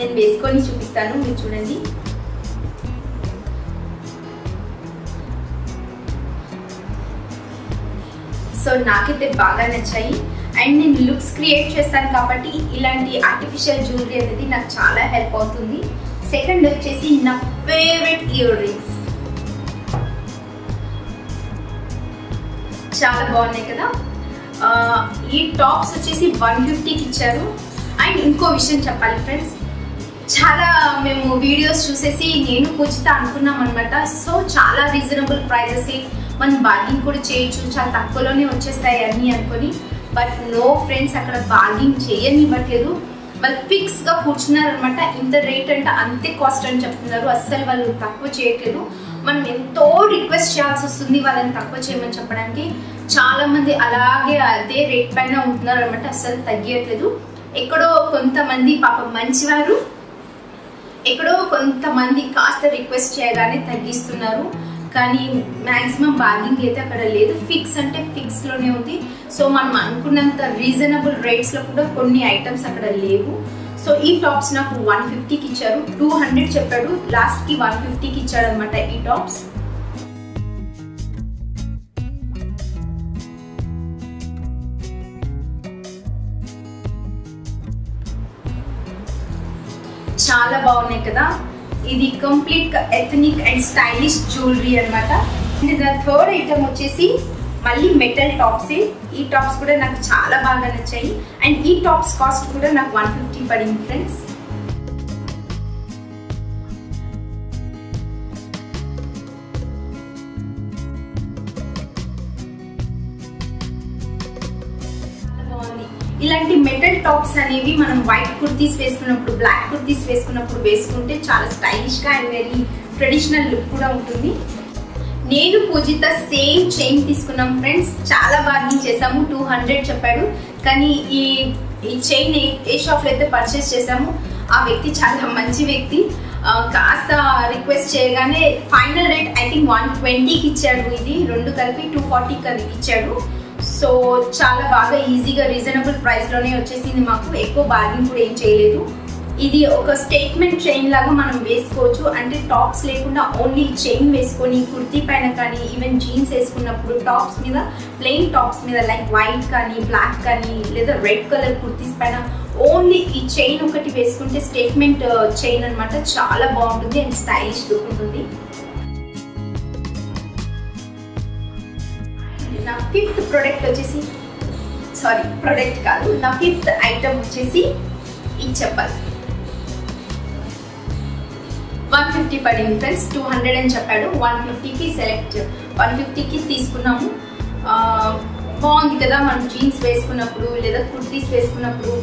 నేను వేసుకొని చూపిస్తాను మీరు చూడండి సో నాకైతే బాగా నచ్చాయి అండ్ నేను లుక్స్ క్రియేట్ చేస్తాను కాబట్టి ఇలాంటి ఆర్టిఫిషియల్ జ్యువెలరీ అనేది నాకు చాలా హెల్ప్ అవుతుంది। సెకండ్ వచ్చేసి నా ఫేవరెట్ ఇయర్ రింగ్స్ చాలా బాగున్నాయి కదా ఈ టాప్స్ వచ్చేసి 150 కి ఇచ్చారు అండ్ ఇంకో విషయం చెప్పాలి ఫ్రెండ్స్ చాలా మేము వీడియోస్ చూసేసి నేను పూజిత అనుకున్నాం అన్నమాట సో చాలా రీజనబుల్ ప్రైసెస్ మన బార్గింగ్ కూడా చేయొచ్చు చాలా తక్కువలోనే వచ్చేస్తాయి అన్ని అనుకొని బట్ నో ఫ్రెండ్స్ అక్కడ బార్గింగ్ చేయని బట్లేదు వాళ్ళు ఫిక్స్ గా కూర్చున్నారు అన్నమాట ఇంత రేట్ అంటే అంతే కాస్ట్ అని చెప్తున్నారు అసలు వాళ్ళు తక్కువ చేయట్లేదు మనం ఎంతో రిక్వెస్ట్ చేయాల్సి వస్తుంది వాళ్ళని తక్కువ చేయమని చెప్పడానికి చాలా మంది అలాగే అదే రేట్ పైన ఉంటున్నారు అన్నమాట అసలు తగ్గట్లేదు ఎక్కడో కొంతమంది పాప మంచివారు ఎక్కడో కొంతమంది కాస్త రిక్వెస్ట్ చేయగానే తగ్గిస్తున్నారు కానీ మాక్సిమం బార్గింగ్ అయితే అక్కడ లేదు ఫిక్స్ అంటే ఫిక్స్ లోనే ఉంది సో మనం అనుకున్నంత రీజనబుల్ రేట్స్ లో కూడా కొన్ని ఐటమ్స్ అక్కడ లేవు సో ఈ టాప్స్ నాకు 150 కి ఇచ్చారు 200 చెప్పాడు లాస్ట్ కి 150 కి ఇచ్చాడు అన్నమాట ఈ టాప్స్ చాలా బాగున్నాయి కదా ఇది complete ethnic and stylish jewellery అన్నమాట అండ్ ద థర్డ్ ఐటమ్ వచ్చేసి మళ్ళీ మెటల్ టాప్స్ ఈ టాప్స్ కూడా నాకు చాలా బాగా నచ్చాయి అండ్ ఈ టాప్స్ కాస్ట్ కూడా నాకు 150 పడింది ఫ్రెండ్స్ इलांटी मेटल टॉप्स अनेवी मन व्हाइट कुर्तीस वेसुकुन्नप्पुडु ब्लैक कुर्तीस वेसुकुन्नप्पुडु वेसुकुंटे चाला स्टाइलिश गा अंड वेरी ट्रेडिशनल लुक कूडा उंटुंदी। नेनु पूजिता सेम चेन तीसुकुन्नाम फ्रेंड्स चाला बार्गेनिंग चेसामु 200 चेप्पाडु कानी ई चेन ए शॉप लो अयिते पर्चेस चेसामु आ व्यक्ति चाला मंची व्यक्ति కాస్త రిక్వెస్ట్ చేయగానే ఫైనల్ రేట్ ఐ థింక్ 120 కి ఇచ్చాడు ఇది రెండు కలిపి 240 కి ఇచ్చాడు సో చాలా బాగా ఈజీగా రీజనబుల్ ప్రైస్ లోనే వచ్చేసింది మాకు ఎక్కువ బార్గెనింగ్ కూడా ఏం చేయలేదు ఇది ఒక స్టేట్మెంట్ చైన్ లాగా మనం వేసుకోవచ్చు అంటే టాప్స్ లేకుండా ఓన్లీ చైన్ వేసుకొని కుర్తీ పైన కానీ ఈవెన్ జీన్స్ వేసుకున్నప్పుడు టాప్స్ మీద ప్లెయిన్ టాప్స్ మీద లైక్ వైట్ కానీ బ్లాక్ కానీ లేదా రెడ్ కలర్ కుర్తీస్ పైన ఓన్లీ ఈ చైన్ ఒకటి వేసుకుంటే స్టేట్మెంట్ చైన్ అన్నమాట చాలా బాగుంటుంది అండ్ స్టైలిష్ లుక్ ఉంటుంది। నా ఫిఫ్త్ ప్రొడక్ట్ వచ్చేసి సారీ ప్రొడక్ట్ కాదు నా ఫిఫ్త్ ఐటమ్ వచ్చేసి ఈ చెప్పాలి 150 పడింది ఫ్రెండ్స్ 200 అని చెప్పాడు 150 కి సెలెక్ట్ 150 కి తీసుకున్నాము బాగుంది కదా మనం జీన్స్ వేసుకున్నప్పుడు లేదా కుర్తీస్ వేసుకున్నప్పుడు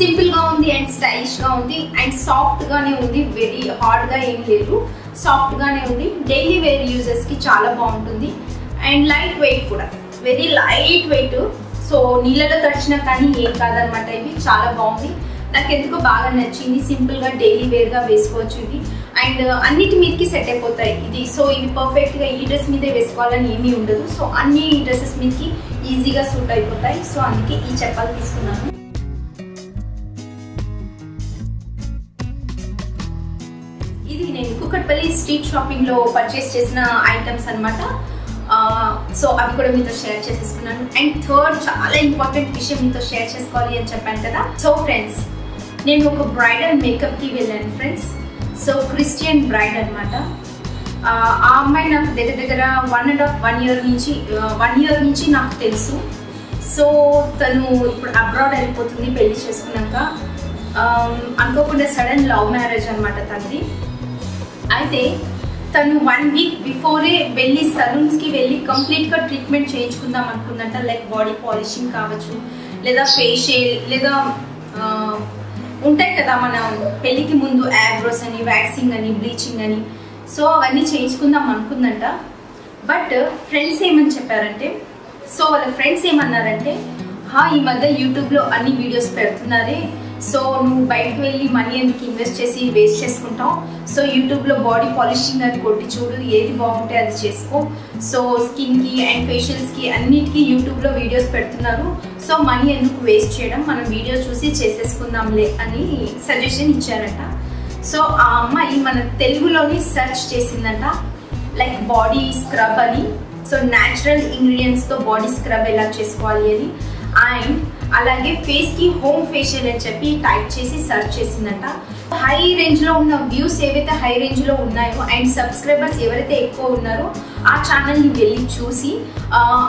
సింపుల్ గా ఉంది అండ్ స్టైలిష్ గా ఉంది అండ్ సాఫ్ట్ గానే ఉంది వెరీ హార్డ్ గా ఏమీ లేదు సాఫ్ట్ గానే ఉంది డైలీ వేర్ యూజర్స్ కి చాలా బాగుంటుంది అండ్ లైట్ వెయిట్ కూడా వెరీ లైట్ వెయిట్ సో నీళ్ళలో తడిచినా కానీ ఏం కాదనమాట ఇవి చాలా బాగుంది నాకు ఎందుకో బాగా నచ్చింది సింపుల్ గా డైలీ వేర్ గా వేసుకోవచ్చు ఇవి అండ్ అన్నిటి మీదకి సెట్ అయిపోతాయి ఇది. సో ఇది పర్ఫెక్ట్ గా ఈ డ్రెస్ మీదే వేసుకోవాలని ఏమీ ఉండదు. సో అన్ని డ్రెస్సెస్ మీదకి ఈజీగా సూట్ అయిపోతాయి. సో అందుకే ఈ చప్పాలు తీసుకున్నాను. ఇది నేను కుకట్పల్లి స్ట్రీట్ షాపింగ్ లో పర్చేస్ చేసిన ఐటమ్స్ అన్నమాట. సో అవి కూడా మీతో షేర్ చేసేసుకున్నాను. అండ్ థర్డ్ చాలా ఇంపార్టెంట్ విషయం మీతో షేర్ చేసుకోవాలి అని చెప్పాను కదా. సో ఫ్రెండ్స్, నేను ఒక బ్రైడల్ మేకప్కి వెళ్ళాను ఫ్రెండ్స్. సో క్రిస్టియన్ బ్రైడ్ అనమాట. ఆ అమ్మాయి నాకు దగ్గర దగ్గర 1.5 year నుంచి నాకు తెలుసు. సో తను ఇప్పుడు అబ్రాడ్ వెళ్ళిపోతుంది పెళ్లి చేసుకున్నాక. అనుకోకుండా సడన్ లవ్ మ్యారేజ్ అనమాట తనది. అయితే తను 1 week బిఫోరే వెళ్ళి సలూన్స్కి వెళ్ళి కంప్లీట్గా ట్రీట్మెంట్ చేయించుకుందాం అనుకుందంట. లైక్ బాడీ పాలిషింగ్ కావచ్చు, లేదా ఫేషియల్, లేదా ఉంటాయి కదా మన పెళ్ళికి ముందు యాబ్రోస్ అని, వ్యాక్సింగ్ అని, బ్లీచింగ్ అని. సో అవన్నీ చేయించుకుందాం అనుకుందంట. బట్ ఫ్రెండ్స్ ఏమని చెప్పారంటే, సో వాళ్ళ ఫ్రెండ్స్ ఏమన్నారంటే, హా ఈ మధ్య యూట్యూబ్లో అన్ని వీడియోస్ పెడుతున్నారే, సో నువ్వు బయటకు వెళ్ళి మనీ ఎందుకు ఇన్వెస్ట్ చేసి వేస్ట్ చేసుకుంటావు, సో యూట్యూబ్లో బాడీ పాలిషింగ్ అని కొట్టి చూడు, ఏది బాగుంటే అది చేసుకో. సో స్కిన్కి అండ్ ఫేషియల్స్కి అన్నిటికీ యూట్యూబ్లో వీడియోస్ పెడుతున్నారు, సో మనీ ఎందుకు వేస్ట్ చేయడం, మనం వీడియోస్ చూసి చేసేసుకుందాంలే అని సజెషన్ ఇచ్చారట. సో ఆ అమ్మాయి మన తెలుగులోని సెర్చ్ చేసిందంట లైక్ బాడీ స్క్రబ్ అని. సో న్యాచురల్ ఇంగ్రీడియంట్స్తో బాడీ స్క్రబ్ ఎలా చేసుకోవాలి అని, అండ్ అలాగే ఫేస్కి హోమ్ ఫేషియల్ అని చెప్పి టైప్ చేసి సర్చ్ చేసిందట. హై రేంజ్లో ఉన్న వ్యూస్ ఏవైతే హై రేంజ్లో ఉన్నాయో అండ్ సబ్స్క్రైబర్స్ ఎవరైతే ఎక్కువ ఉన్నారో ఆ ఛానల్ని వెళ్ళి చూసి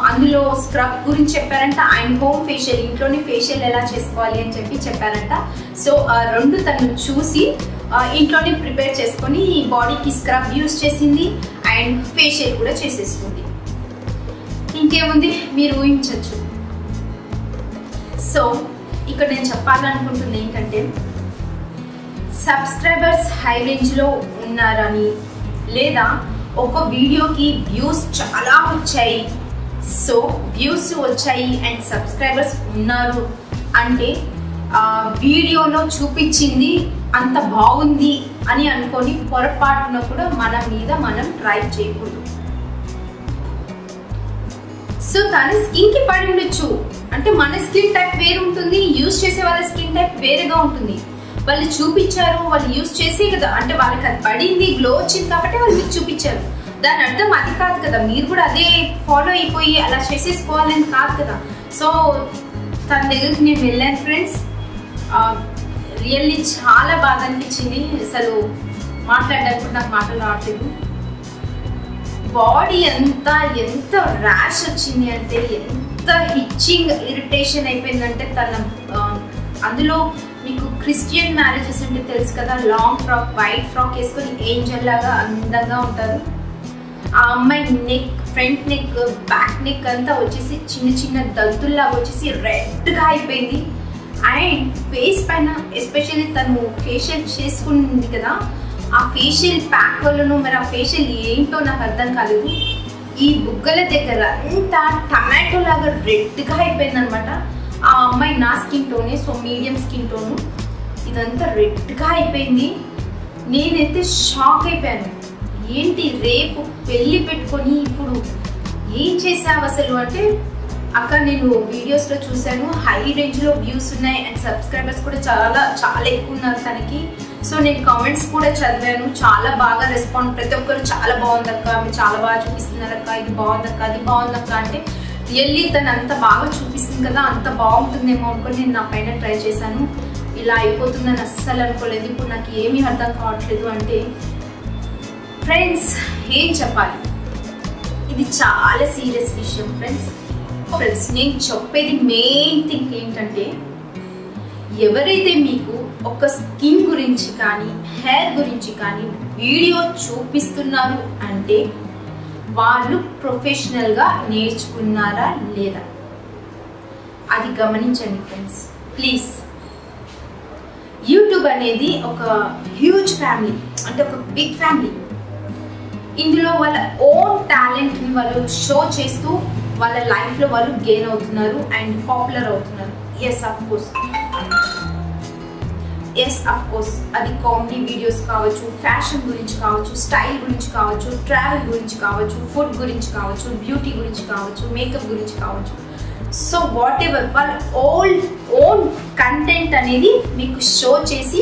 అందులో స్క్రబ్ గురించి చెప్పారంట. అండ్ హోమ్ ఫేషియల్, ఇంట్లోనే ఫేషియల్ ఎలా చేసుకోవాలి అని చెప్పి చెప్పారంట. సో రెండు తను చూసి ఇంట్లోనే ప్రిపేర్ చేసుకొని బాడీకి స్క్రబ్ యూస్ చేసింది అండ్ ఫేషియల్ కూడా చేసేసుకుంది. ఇంకేముంది, మీరు ఊహించవచ్చు. సో ఇక్కడ నేను చెప్పాలనుకుంటుంది ఏంటంటే, సబ్స్క్రైబర్స్ హై రేంజ్లో ఉన్నారని, లేదా ఒక వీడియోకి వ్యూస్ చాలా వచ్చాయి, సో వ్యూస్ వచ్చాయి అండ్ సబ్స్క్రైబర్స్ ఉన్నారు అంటే వీడియోలో చూపించింది అంత బాగుంది అని అనుకొని పొరపాటున కూడా మన మీద మనం ట్రై చేయకూడదు. సో దాని స్కిన్కి పడి ఉండొచ్చు, అంటే మన స్కిన్ టైప్ వేరు ఉంటుంది, యూజ్ చేసే వాళ్ళ స్కిన్ టైప్ వేరేగా ఉంటుంది. వాళ్ళు చూపించారు, వాళ్ళు యూజ్ చేసే కదా, అంటే వాళ్ళకి అది పడింది, గ్లో వచ్చింది కాబట్టి వాళ్ళు మీకు చూపించారు. దాని అర్థం అది కాదు కదా, మీరు కూడా అదే ఫాలో అయిపోయి అలా చేసేసుకోవాలని కాదు కదా. సో తన దగ్గరికి నేను వెళ్ళాను ఫ్రెండ్స్. రియల్లీ చాలా బాధ అనిపించింది, అసలు మాట్లాడడానికి కూడా నాకు మాటలు రావట్లేదు. బాడీ అంతా ఎంత ర్యాష్ వచ్చింది అంటే, ఎంత హిచ్చింగ్ ఇరిటేషన్ అయిపోయిందంటే తన. అందులో మీకు క్రిస్టియన్ మ్యారేజెస్ అంటే తెలుసు కదా, లాంగ్ ఫ్రాక్, వైట్ ఫ్రాక్ వేసుకొని ఏంజల్ లాగా అందంగా ఉంటారు. ఆ అమ్మాయి neck, front neck, back neck అంతా వచ్చేసి చిన్న చిన్న దద్దుల్లాగా వచ్చేసి రెడ్గా అయిపోయింది. అండ్ ఫేస్ పైన ఎస్పెషల్లీ తను ఫేషియల్ చేసుకుంది కదా, ఆ ఫేషియల్ ప్యాక్ వల్లనూ మరి ఆ ఫేషియల్ ఏంటో నాకు అర్థం కాలేదు, ఈ బుగ్గల దగ్గర అంత టమాటో లాగా రెడ్గా అయిపోయిందనమాట. ఆ అమ్మాయి నా స్కిన్ టోనే, సో మీడియం స్కిన్ టోను, ఇదంతా రెడ్గా అయిపోయింది. నేనైతే షాక్ అయిపోయాను, ఏంటి రేపు పెళ్ళి పెట్టుకొని ఇప్పుడు ఏం చేసావు అసలు అంటే, అక్కడ నేను వీడియోస్లో చూశాను హై రేంజ్లో వ్యూస్ ఉన్నాయి అండ్ సబ్స్క్రైబర్స్ కూడా చాలా ఎక్కువ ఉన్నారు తనకి. సో నేను కామెంట్స్ కూడా చదివాను, చాలా బాగా రెస్పాండ్, ప్రతి ఒక్కరు చాలా బాగుందక్క, మీరు చాలా బాగా చూపిస్తున్నారక్క, ఇది బాగుందక్క, అది బాగుందక్క అంటే, రియల్లీ తను అంత బాగా చూపిస్తుంది కదా, అంత బాగుంటుందేమో అనుకుని నేను నా పైన ట్రై చేశాను. ఇలా అయిపోతుందని అస్సలు అనుకోలేదు. ఇప్పుడు నాకు ఏమీ అర్థం కావట్లేదు అంటే ఫ్రెండ్స్ ఏం చెప్పాలి, ఇది చాలా సీరియస్ విషయం ఫ్రెండ్స్. ఫ్రెండ్స్ నేను చెప్పేది మెయిన్ థింగ్ ఏంటంటే, ఎవరైతే మీకు ఒక స్కిన్ గురించి కానీ హెయిర్ గురించి కానీ వీడియో చూపిస్తున్నారు అంటే వాళ్ళు ప్రొఫెషనల్గా నేర్చుకున్నారా లేదా అది గమనించండి ఫ్రెండ్స్ ప్లీజ్. యూట్యూబ్ అనేది ఒక హ్యూజ్ ఫ్యామిలీ, అంటే ఒక బిగ్ ఫ్యామిలీ. ఇందులో వాళ్ళ ఓన్ టాలెంట్ని వాళ్ళు షో చేస్తూ వాళ్ళ లైఫ్లో వాళ్ళు గెయిన్ అవుతున్నారు అండ్ పాపులర్ అవుతున్నారు. Yes, of course. Yes of course అది కామెడీ వీడియోస్ కావచ్చు, ఫ్యాషన్ గురించి కావచ్చు, స్టైల్ గురించి కావచ్చు, ట్రావెల్ గురించి కావచ్చు, ఫుడ్ గురించి కావచ్చు, బ్యూటీ గురించి కావచ్చు, మేకప్ గురించి కావచ్చు. సో వాట్ ఎవర్ వాళ్ళ ఓన్ కంటెంట్ అనేది మీకు షో చేసి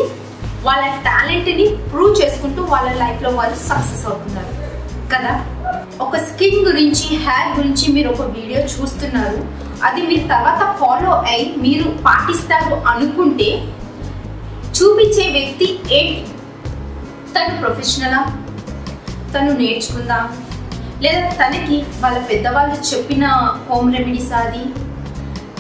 వాళ్ళ టాలెంట్ని ప్రూవ్ చేసుకుంటూ వాళ్ళ లైఫ్లో వాళ్ళు సక్సెస్ అవుతున్నారు కదా. ఒక స్కిన్ గురించి, హెయిర్ గురించి మీరు ఒక వీడియో చూస్తున్నారు, అది మీరు తర్వాత ఫాలో అయ్యి మీరు పాటిస్తారు అనుకుంటే చూపించే వ్యక్తి ఏంటి? తను ప్రొఫెషనలా, తను నేర్చుకుందా, లేదా తనకి వాళ్ళ పెద్దవాళ్ళు చెప్పిన హోమ్ రెమెడీస్ అది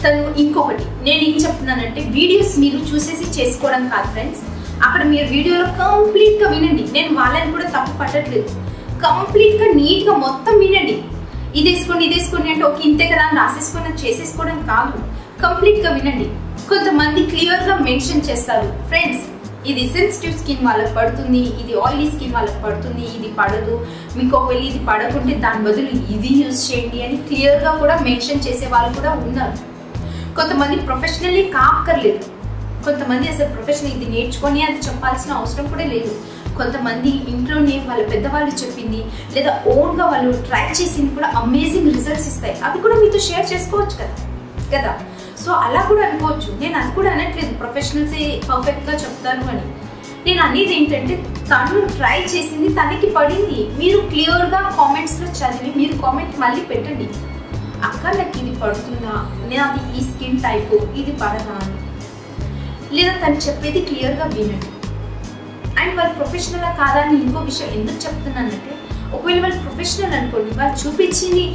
తను ఇంకొకటి. నేను ఏం చెప్తున్నానంటే వీడియోస్ మీరు చూసేసి చేసుకోవడం కాదు ఫ్రెండ్స్. అక్కడ మీరు వీడియోలో కంప్లీట్గా వినండి, నేను వాళ్ళని కూడా తప్పు పట్టట్లేదు, కంప్లీట్గా నీట్గా మొత్తం వినండి. ఇది వేసుకోండి, ఇది వేసుకోండి అంటే ఓకే ఇంతే కదా రాసేసుకొని చేసేసుకోవడం కాదు, కంప్లీట్గా వినండి. కొంతమంది క్లియర్గా మెన్షన్ చేస్తారు ఫ్రెండ్స్, ఇది సెన్సిటివ్ స్కిన్ వాళ్ళకి పడుతుంది, ఇది ఆయిలీ స్కిన్ వాళ్ళకి పడుతుంది, ఇది పడదు, మీకు ఒకవేళ ఇది పడకుంటే దాని బదులు ఇది యూజ్ చేయండి అని క్లియర్గా కూడా మెన్షన్ చేసే వాళ్ళు కూడా ఉన్నారు. కొంతమంది ప్రొఫెషనల్లీ కాక్కర్లేదు, కొంతమంది అసలు ప్రొఫెషనల్ ఇది నేర్చుకొని అది చెప్పాల్సిన అవసరం కూడా లేదు. కొంతమంది ఇంట్లోనే వాళ్ళ పెద్దవాళ్ళు చెప్పింది లేదా ఓన్గా వాళ్ళు ట్రై చేసింది కూడా అమేజింగ్ రిజల్ట్స్ ఇస్తాయి, అవి కూడా మీతో షేర్ చేసుకోవచ్చు కదా. సో అలా కూడా అనుకోవచ్చు, నేను అది కూడా అనట్లేదు ప్రొఫెషనల్సే పర్ఫెక్ట్గా చెప్తాను అని. నేను అనేది ఏంటంటే తను ట్రై చేసింది, తనకి పడింది, మీరు క్లియర్గా కామెంట్స్లో చదివి మీరు కామెంట్ మళ్ళీ పెట్టండి, అక్క నాకు ఇది పడుతుందా, నాది ఈ స్కిన్ టైపు, ఇది పడదా అని. లేదా తను చెప్పేది క్లియర్గా వినండి. అండ్ వాళ్ళు ప్రొఫెషనల్గా కాదా అని ఇంకో విషయం ఎందుకు చెప్తున్నానంటే, ఒకవేళ వాళ్ళు ప్రొఫెషనల్ అనుకోండి, వాళ్ళు చూపించింది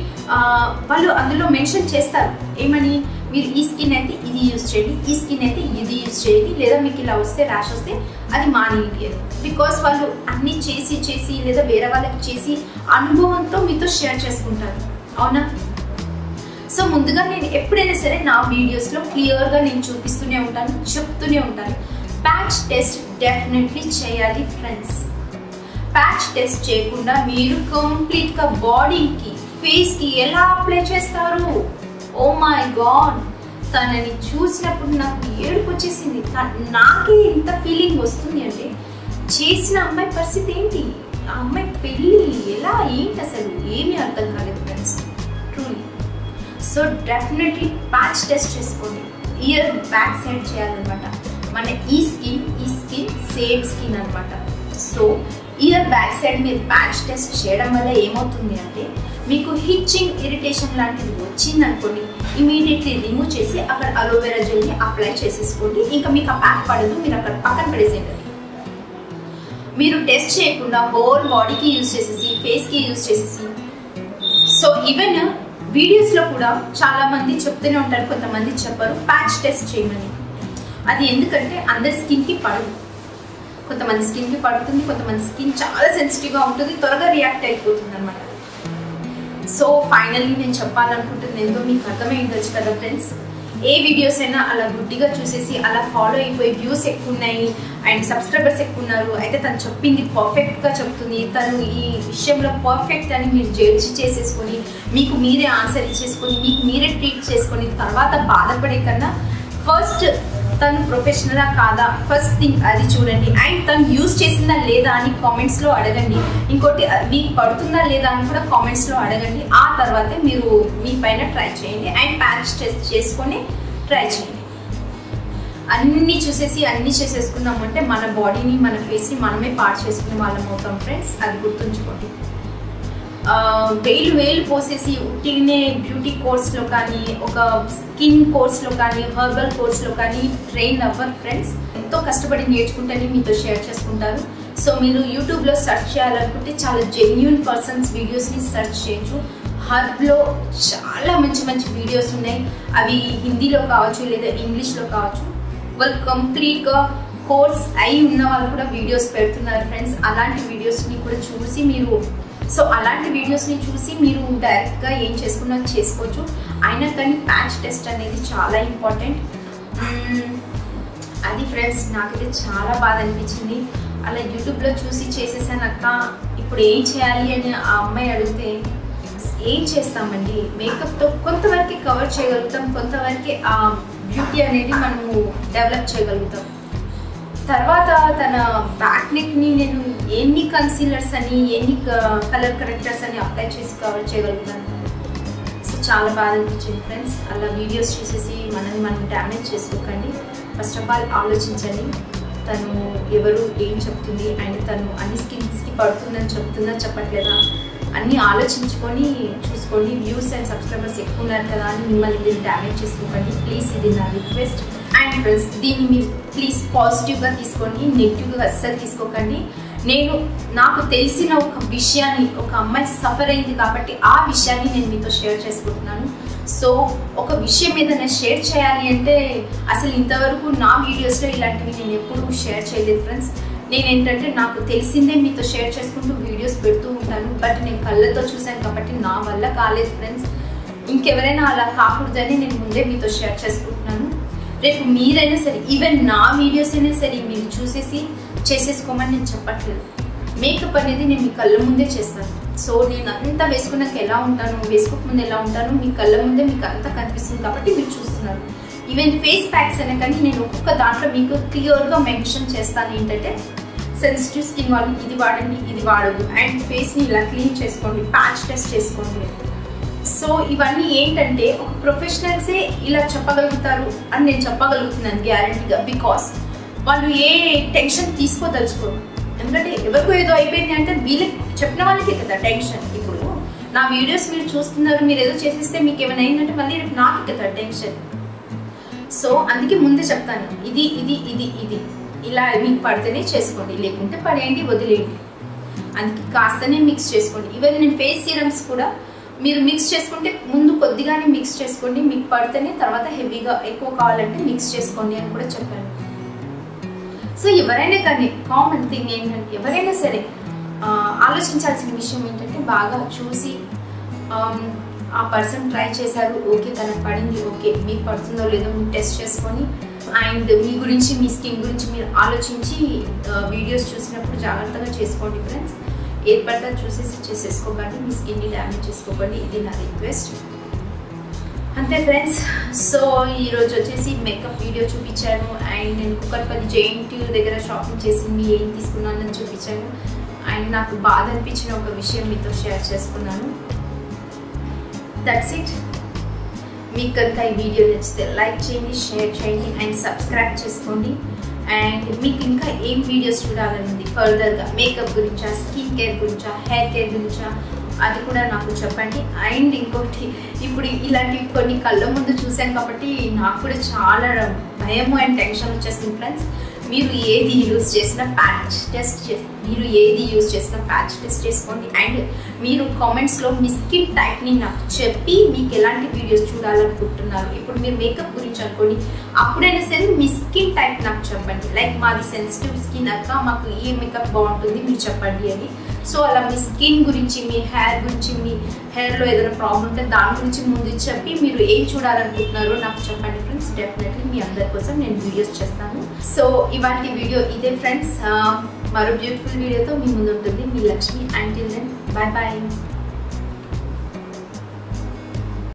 వాళ్ళు అందులో మెన్షన్ చేస్తారు ఏమని, మీరు ఈ స్కిన్ అయితే ఇది యూజ్ చేయండి, ఈ స్కిన్ అయితే ఇది యూజ్ చేయండి, లేదా మీకు ఇలా వస్తే ర్యాష్ వస్తే అది మానేయండి. బికాస్ వాళ్ళు అన్నీ చేసి చేసి లేదా వేరే వాళ్ళకి చేసి అనుభవంతో మీతో షేర్ చేసుకుంటారు, అవునా? సో ముందుగా నేను ఎప్పుడైనా సరే నా వీడియోస్లో క్లియర్గా నేను చూపిస్తూనే ఉంటాను, చెప్తూనే ఉంటాను. ప్యాచ్ టెస్ట్ డెఫినెట్లీ చేయాలి ఫ్రెండ్స్. ప్యాచ్ టెస్ట్ చేయకుండా మీరు కంప్లీట్గా బాడీకి, ఫేస్కి ఎలా అప్లై చేస్తారు? ఓ మై గాడ్, తనని చూసినప్పుడు నాకు ఏడుపు వచ్చేసింది. నాకే ఇంత ఫీలింగ్ వస్తుంది అంటే చేసిన అమ్మాయి పరిస్థితి ఏంటి, ఆ అమ్మాయి పెళ్ళి ఎలా ఏంటి అసలు ఏమీ అర్థం కాలేదు friends, truly. So definitely patch test చేసుకోండి, ఇయర్ బ్యాక్ సైడ్ చేయాలన్నమాట. మన ఈ స్కిన్ సేమ్ స్కిన్ అనమాట. సో ఇయర్ బ్యాక్ సైడ్ మీరు ప్యాచ్ టెస్ట్ చేయడం వల్ల ఏమవుతుంది అంటే, మీకు హిచ్చింగ్, ఇరిటేషన్ లాంటిది వచ్చిందనుకోండి, ఇమీడియట్లీ రిమూవ్ చేసి అక్కడ అలోవెరా జెల్ని అప్లై చేసేసుకోండి. ఇంకా మీకు ఆ ప్యాక్ పడదు, మీరు అక్కడ పక్కన పడేసేయండి. మీరు టెస్ట్ చేయకుండా హోల్ బాడీకి యూజ్ చేసేసి, ఫేస్కి యూజ్ చేసేసి. సో ఈవెన్ వీడియోస్లో కూడా చాలామంది చెప్తూనే ఉంటారు, కొంతమంది చెప్పరు ప్యాచ్ టెస్ట్ చేయమని. అది ఎందుకంటే అందరి స్కిన్కి పడదు, కొంతమంది స్కిన్కి పడుతుంది, కొంతమంది స్కిన్ చాలా సెన్సిటివ్గా ఉంటుంది, త్వరగా రియాక్ట్ అయిపోతుంది అనమాట. సో ఫైనల్లీ నేను చెప్పాలనుకుంటుంది ఏందో మీకు అర్థమై ఉండొచ్చు కదా ఫ్రెండ్స్. ఏ వీడియోస్ అయినా అలా గుడ్డిగా చూసేసి అలా ఫాలో అయిపోయి వ్యూస్ ఎక్కువ ఉన్నాయి అండ్ సబ్స్క్రైబర్స్ ఎక్కువ ఉన్నారు, అయితే తను చెప్పింది పర్ఫెక్ట్గా చెప్తుంది, తను ఈ విషయంలో పర్ఫెక్ట్ అని మీరు జడ్జి చేసేసుకొని మీకు మీరే ఆన్సర్ ఇచ్చేసుకొని మీకు మీరే ట్రీట్ చేసుకొని తర్వాత బాధపడే కన్నా ఫస్ట్ తను ప్రొఫెషనలా కాదా ఫస్ట్ థింగ్ అది చూడండి. అండ్ తను యూజ్ చేసిందా లేదా అని కామెంట్స్లో అడగండి. ఇంకోటి మీకు పడుతుందా లేదా అని కూడా కామెంట్స్లో అడగండి. ఆ తర్వాతే మీరు మీ పైన ట్రై చేయండి అండ్ ప్యాచ్ టెస్ట్ చేసుకొని ట్రై చేయండి. అన్నీ చూసేసి అన్నీ చేసేసుకుందాం అంటే మన బాడీని, మన ఫేస్ని మనమే పాడు చేసుకునే వాళ్ళం అవుతాం ఫ్రెండ్స్, అది గుర్తుంచుకోండి. వేలు పోసేసి ఉట్టినే బ్యూటీ కోర్స్లో కానీ, ఒక స్కిన్ కోర్స్లో కానీ, హెర్బల్ కోర్స్లో కానీ ట్రైన్ అవ్వరు ఫ్రెండ్స్. ఎంతో కష్టపడి నేర్చుకుంటేనే మీతో షేర్ చేసుకుంటారు. సో మీరు యూట్యూబ్లో సెర్చ్ చేయాలనుకుంటే చాలా జెన్యూన్ పర్సన్స్ వీడియోస్ని సెర్చ్ చేయొచ్చు. హెర్బ్లో చాలా మంచి మంచి వీడియోస్ ఉన్నాయి, అవి హిందీలో కావచ్చు లేదా ఇంగ్లీష్లో కావచ్చు. వాళ్ళు కంప్లీట్గా కోర్స్ అయి ఉన్న వాళ్ళు కూడా వీడియోస్ పెడుతున్నారు ఫ్రెండ్స్. అలాంటి వీడియోస్ని కూడా చూసి మీరు మీరు డైరెక్ట్గా ఏం చేసుకున్నా చేసుకోవచ్చు. అయినా కానీ ప్యాచ్ టెస్ట్ అనేది చాలా ఇంపార్టెంట్. అది ఫ్రెండ్స్ నాకైతే చాలా బాధ అనిపించింది. అలా యూట్యూబ్లో చూసి చేసేసాను అక్క, ఇప్పుడు ఏం చేయాలి అని ఆ అమ్మాయి అడిగితే ఏం చేస్తామండి, మేకప్తో కొంతవరకే కవర్ చేయగలుగుతాం, కొంతవరకే ఆ బ్యూటీ అనేది మనము డెవలప్ చేయగలుగుతాం. తర్వాత తన బ్యాక్ నెక్ని నేను ఎన్ని కన్సీలర్స్ అని ఎన్ని కలర్ కరెక్టర్స్ అని అప్లై చేసి కవర్ చేయగలుగుతాను. సో చాలా బాగా అనిపించింది ఫ్రెండ్స్. అలా వీడియోస్ చూసేసి మనల్ని మనం డ్యామేజ్ చేసుకోకండి. ఫస్ట్ ఆఫ్ ఆల్ ఆలోచించండి తను ఎవరు ఏం చెప్తుంది అండ్ తను అన్ని స్కిన్స్కి పడుతుందని చెప్తుందా చెప్పట్లేదా అన్నీ ఆలోచించుకొని చూసుకోండి. వ్యూస్ అండ్ సబ్స్క్రైబర్స్ ఎక్కువ ఉన్నారు కదా అని మిమ్మల్ని మీరు డ్యామేజ్ చేసుకోకండి ప్లీజ్. ఇది నా రిక్వెస్ట్. అండ్ ఫ్రెండ్స్ దీన్ని మీరు ప్లీజ్ పాజిటివ్గా తీసుకోండి, నెగిటివ్గా అస్సలు తీసుకోకండి. నేను నాకు తెలిసిన ఒక విషయాన్ని ఒక అమ్మాయి సఫర్ అయింది కాబట్టి ఆ విషయాన్ని నేను మీతో షేర్ చేసుకుంటున్నాను. సో ఒక విషయం ఏదైనా షేర్ చేయాలి అంటే అసలు ఇంతవరకు నా వీడియోస్లో ఇలాంటివి నేను ఎప్పుడూ షేర్ చేయలేదు ఫ్రెండ్స్. నేనేంటంటే నాకు తెలిసిందే మీతో షేర్ చేసుకుంటూ వీడియోస్ పెడుతూ ఉంటాను. బట్ నేను కళ్ళతో చూశాను కాబట్టి నా వల్ల కాలేదు ఫ్రెండ్స్. ఇంకెవరైనా అలా కాకూడదని నేను ముందే మీతో షేర్ చేసుకుంటున్నాను. రేపు మీరైనా సరే ఈవెన్ నా వీడియోస్ అయినా సరే మీరు చూసేసి చేసేసుకోమని నేను చెప్పట్లేదు. మేకప్ అనేది నేను మీ కళ్ళ ముందే చేస్తాను. సో నేను అంతా వేసుకున్నాక ఎలా ఉంటాను, వేసుకోకముందు ఎలా ఉంటాను మీ కళ్ళ ముందే మీకు అంతా కనిపిస్తుంది కాబట్టి మీరు చూస్తున్నారు. ఈవెన్ ఫేస్ ప్యాక్స్ అయినా కానీ నేను ఒక్కొక్క దాంట్లో మీకు క్లియర్గా మెన్షన్ చేస్తాను. ఏంటంటే సెన్సిటివ్ స్కిన్ వాళ్ళకి ఇది వాడండి, ఇది వాడదు అండ్ ఫేస్ని ఇలా క్లీన్ చేసుకోండి, ప్యాచ్ టెస్ట్ చేసుకోండి. సో ఇవన్నీ ఏంటంటే ఒక ప్రొఫెషనల్సే ఇలా చెప్పగలుగుతారు అని నేను చెప్పగలుగుతున్నాను గ్యారంటీగా. బికాస్ వాళ్ళు ఏ టెన్షన్ తీసుకోదలుచుకోరు. ఎందుకంటే ఎవరికో ఏదో అయిపోయింది అంటే వీళ్ళకి చెప్పిన వాళ్ళకే కదా టెన్షన్. ఇప్పుడు నా వీడియోస్ మీరు చూస్తున్నారు, మీరు ఏదో చేసేస్తే మీకు ఏమైనా అయిందంటే మళ్ళీ రేపు నాకు కదా టెన్షన్. సో అందుకే ముందే చెప్తాను ఇది ఇది ఇది ఇది ఇలా మీకు పడితేనే చేసుకోండి, లేకుంటే పడేయండి వదిలేయండి. అందుకే కాస్తనే మిక్స్ చేసుకోండి. ఈవెన్ నేను ఫేస్ సీరమ్స్ కూడా మీరు మిక్స్ చేసుకుంటే ముందు కొద్దిగానే మిక్స్ చేసుకోండి, మీకు పడితేనే తర్వాత హెవీగా ఎక్కువ కావాలంటే మిక్స్ చేసుకోండి అని కూడా చెప్పాను. సో ఎవరైనా కానీ కామన్ థింగ్ ఏంటంటే ఎవరైనా సరే ఆలోచించాల్సిన విషయం ఏంటంటే బాగా చూసి ఆ పర్సన్ ట్రై చేశారు ఓకే తనకు పడింది ఓకే మీకు పడుతుందో లేదో మీరు టెస్ట్ చేసుకొని అండ్ మీ గురించి మీ స్కిన్ గురించి మీరు ఆలోచించి వీడియోస్ చూసినప్పుడు జాగ్రత్తగా చేసుకోండి ఫ్రెండ్స్. ఏర్పడ్డా చూసేసి చేసేసుకోకండి, మీ స్కిన్ని డ్యామేజ్ చేసుకోకండి. ఇది నా రిక్వెస్ట్ అంతే ఫ్రెండ్స్. సో ఈరోజు వచ్చేసి మేకప్ వీడియో చూపించాను అండ్ నేను కుక్కట్పల్లి జెయింట్ దగ్గర షాపింగ్ చేసింది ఏం తీసుకున్నానని చూపించాను అండ్ నాకు బాధ అనిపించిన ఒక విషయం మీతో షేర్ చేసుకున్నాను. That's it. మీకు కనుక ఈ వీడియో నచ్చితే లైక్ చేయండి, షేర్ చేయండి అండ్ సబ్స్క్రైబ్ చేసుకోండి. అండ్ మీకు ఇంకా ఏం వీడియోస్ చూడాలన్నది ఫర్దర్గా మేకప్ గురించా, స్కిన్ కేర్ గురించా, హెయిర్ కేర్ గురించా అది కూడా నాకు చెప్పండి. అండ్ ఇంకోటి ఇప్పుడు ఇలాంటివి కొన్ని కళ్ళ ముందు చూశాను కాబట్టి నాకు కూడా చాలా భయము అండ్ టెన్షన్ వచ్చేసింది ఫ్రెండ్స్. మీరు ఏది యూజ్ చేసినా ప్యాచ్ టెస్ట్ చేసుకోండి అండ్ మీరు కామెంట్స్లో మీ స్కిన్ టైప్ని నాకు చెప్పి మీకు ఎలాంటి వీడియోస్ చూడాలనుకుంటున్నారు. ఇప్పుడు మీరు మేకప్ గురించి అనుకోండి, అప్పుడైనా సరే మీ స్కిన్ టైప్ నాకు చెప్పండి. లైక్ మాది సెన్సిటివ్ స్కిన్ అక్క మాకు ఏ మేకప్ బాగుంటుంది మీరు చెప్పండి అని. సో అలా మీ స్కిన్ గురించి మీ హెయిర్ గురించి మీ హెయిర్లో ఏదైనా ప్రాబ్లం ఉంటే దాని గురించి ముందు చెప్పి మీరు ఏం చూడాలనుకుంటున్నారో నాకు చెప్పండి ఫ్రెండ్స్. డెఫినెట్లీ మీ అందరి కోసం నేను వీడియోస్ చేస్తాను. సో ఇవాళ వీడియో ఇదే ఫ్రెండ్స్. మరో బ్యూటిఫుల్ వీడియోతో మీ ముందు ఉంటుంది మీ Lakshmi. Until then bye bye.